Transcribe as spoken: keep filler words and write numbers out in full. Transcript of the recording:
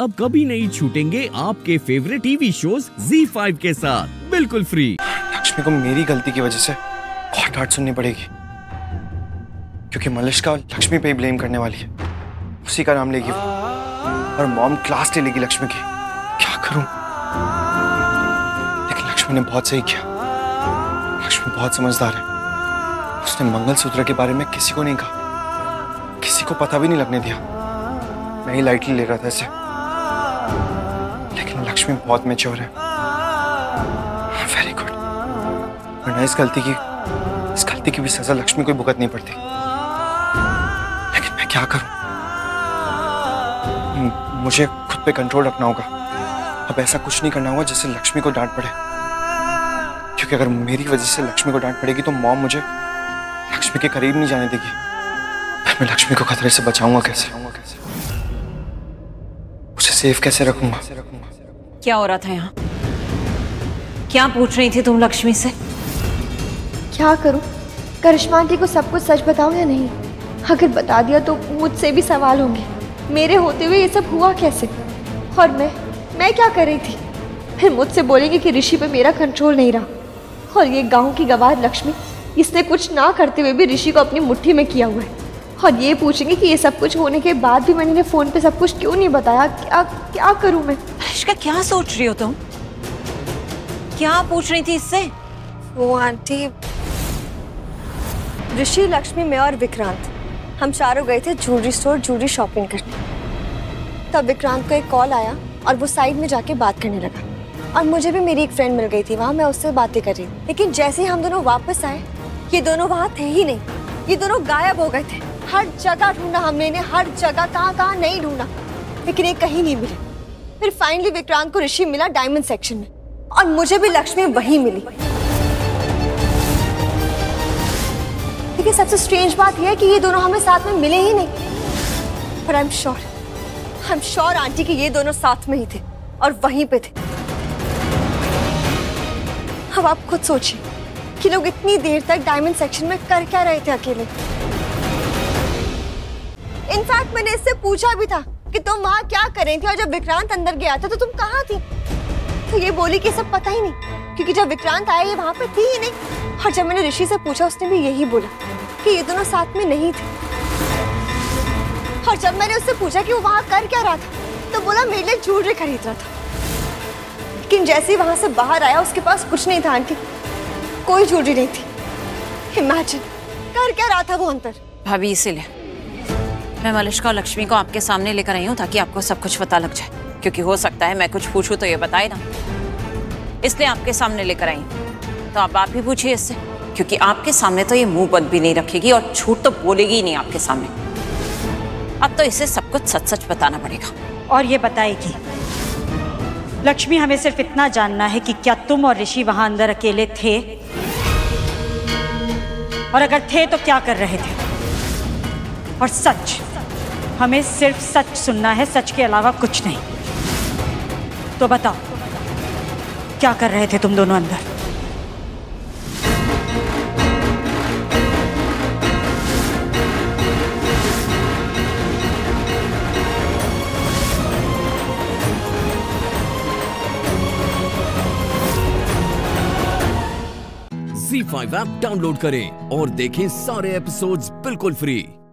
अब कभी नहीं छूटेंगे आपके favourite TV shows Zee five के साथ बिल्कुल फ्री। लक्ष्मी को मेरी गलती की वजह से बहुत डांट सुननी पड़ेगी, क्योंकि मलिश्का लक्ष्मी पे ही ब्लेम करने वाली है, उसी का नाम लेगी और मॉम क्लास ले लेगी लक्ष्मी की। क्या करूं? लेकिन लक्ष्मी ने बहुत सही किया, लक्ष्मी बहुत समझदार है। उसने मंगल सूत्र के बारे में किसी को नहीं कहा, किसी को पता भी नहीं लगने दिया। मैं ही लाइटली ले रहा था इसे, लेकिन लक्ष्मी बहुत मैच्योर है। Very good. वरना इस गलती की इस गलती की भी सजा लक्ष्मी को ही भुगतनी पड़ती। लेकिन मैं क्या करूं? मुझे खुद पे कंट्रोल रखना होगा। अब ऐसा कुछ नहीं करना होगा जिससे लक्ष्मी को डांट पड़े, क्योंकि अगर मेरी वजह से लक्ष्मी को डांट पड़ेगी तो मॉम मुझे लक्ष्मी के करीब नहीं जाने देगी। मैं लक्ष्मी को खतरे से बचाऊंगा कैसे? उसे सेफ कैसे रखूंगा? क्या हो रहा था यहाँ? क्या पूछ रही थी तुम लक्ष्मी से? क्या करूं? करिश्मा आंटी को सब कुछ सच बताऊं या नहीं? अगर बता दिया तो मुझसे भी सवाल होंगे, मेरे होते हुए ये सब हुआ कैसे, और मैं मैं क्या कर रही थी? फिर मुझसे बोलेंगे कि ऋषि पे मेरा कंट्रोल नहीं रहा, और ये गाँव की गवार लक्ष्मी, इसने कुछ ना करते हुए भी ऋषि को अपनी मुट्ठी में किया हुआ है। और ये पूछेंगे कि ये सब कुछ होने के बाद भी मैंने फ़ोन पे सब कुछ क्यों नहीं बताया। क्या क्या करूं मैं? मलिश्का, क्या सोच रही हो तुम? क्या पूछ रही थी इससे? वो आंटी, ऋषि, लक्ष्मी, मैं और विक्रांत, हम चारों गए थे ज्वेलरी स्टोर ज्वेलरी शॉपिंग करने। तब विक्रांत को एक कॉल आया और वो साइड में जाके बात करने लगा, और मुझे भी मेरी एक फ्रेंड मिल गई थी वहाँ, मैं उससे बातें कर रही। लेकिन जैसे ही हम दोनों वापस आए, ये दोनों वहाँ थे ही नहीं, ये दोनों गायब हो गए थे। हर जगह ढूंढा हमने इन्हें, हर जगह, कहाँ कहाँ नहीं ढूंढा, लेकिन ये कहीं नहीं मिले। फिर फाइनली विक्रांत को ऋषि मिला डायमंड सेक्शन में, और मुझे भी लक्ष्मी वहीं मिली। लेकिन सबसे स्ट्रेंज बात यह है कि ये दोनों हमें साथ में मिले ही नहीं। पर I am sure I am sure aunty कि ये दोनों साथ में ही थे और वहीं पे थे। अब आप खुद सोचिए कि लोग इतनी देर तक डायमंड सेक्शन में कर क्या रहे थे अकेले। इनफैक्ट मैंने इससे पूछा भी था कि तुम वहाँ क्या कर रही थी, और जब विक्रांत अंदर गया था तो तुम कहाँ थी? तो ये बोली कि सब पता ही नहीं, क्योंकि जब विक्रांत आया ये वहाँ पे थी ही नहीं। और जब मैंने ऋषि से पूछा उसने भी यही बोला कि ये दोनों साथ में नहीं थे। और जब मैंने उससे पूछा कि वो वहाँ कर क्या रहा था तो बोला मेरे लिए ज्वेलरी खरीद रहा था। लेकिन जैसे ही वहाँ से बाहर आया उसके पास कुछ नहीं था आंटी, कोई ज्वेलरी नहीं थी। इमेजिन, कर क्या रहा था वो अंदर? भाभी, इसीलिए मैं मलिश्का और लक्ष्मी को आपके सामने लेकर आई हूँ ताकि आपको सब कुछ पता लग जाए, क्योंकि हो सकता है मैं कुछ पूछूं तो ये बताए ना, इसलिए आपके सामने लेकर आई हूँ। तो आप आप भी पूछिए इससे, क्योंकि आपके सामने तो ये मुंह बंद भी नहीं रखेगी और झूठ तो बोलेगी ही नहीं आपके सामने। अब तो इसे सब कुछ सच सच बताना पड़ेगा, और ये बताएगी। लक्ष्मी, हमें सिर्फ इतना जानना है कि क्या तुम और ऋषि वहाँ अंदर अकेले थे, और अगर थे तो क्या कर रहे थे। और सच, हमें सिर्फ सच सुनना है, सच के अलावा कुछ नहीं। तो बताओ क्या कर रहे थे तुम दोनों अंदर? ज़ी फाइव ऐप डाउनलोड करें और देखें सारे एपिसोड्स बिल्कुल फ्री।